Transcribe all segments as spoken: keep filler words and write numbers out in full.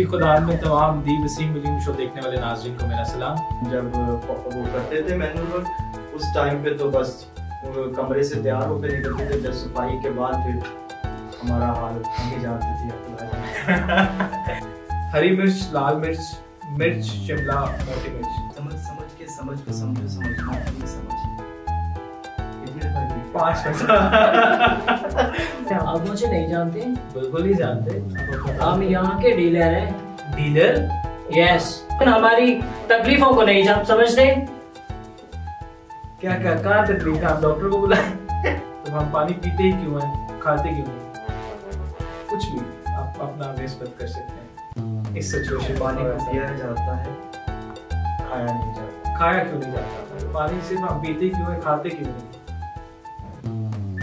उसी खुदान में तमाम दी वसीम विलियम शो देखने वाले नाज़रीन को मेरा सलाम। जब वो करते थे मैंने लोग उस टाइम पे तो बस कमरे से तैयार होकर निकलते थे, जब सफाई के बाद फिर हमारा हाल हमें जानते थे। हरी मिर्च, लाल मिर्च, मिर्च शिमला, मोटी मिर्च, समझ समझ के समझ को समझो समझना नहीं समझ। आप मुझे नहीं जानते? बिल्कुल ही जानते। हम यहाँ के डीलर हैं। डीलर? यस। हमारी तकलीफों को नहीं जान समझते। क्या क्या कहाँ तकलीफ है? आप डॉक्टर को बुलाए। तो हम पानी पीते ही क्यों हैं, खाते क्यों हैं? कुछ भी आप अपना निस्बत कर सकते हैं। इस सिचुएशन पानी दिया जाता है, खाया नहीं जाता। खाया क्यों नहीं जाता? पानी सिर्फ आप पीते क्यों है, खाते क्यों नहीं?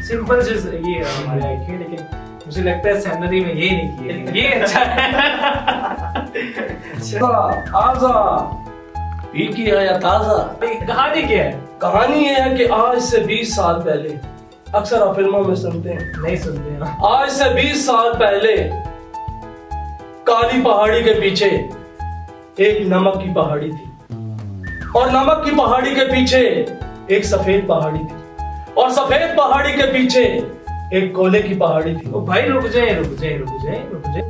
सिंपल चीज ये हमारे आईक्यू, लेकिन मुझे लगता है सेमिनरी में ये नहीं किया, ये अच्छा है। आजा पी की आया ताजा। कहानी क्या है? कहानी ये है कि आज से बीस साल पहले, अक्सर आप फिल्मों में सुनते हैं, नहीं सुनते हैं। आज से बीस साल पहले काली पहाड़ी के पीछे एक नमक की पहाड़ी थी, और नमक की पहाड़ी के पीछे एक सफेद पहाड़ी थी, और सफेद पहाड़ी के पीछे एक कोले की पहाड़ी थी। ओ भाई रुक जाए, रुक जाए, रुक जाए, रुक जाए।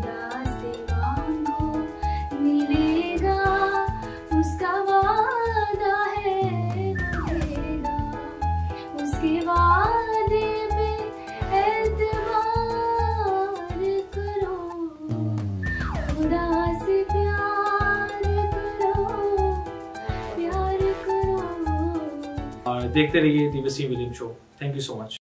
देखते रहिए the Wasim William show. Thank you so much.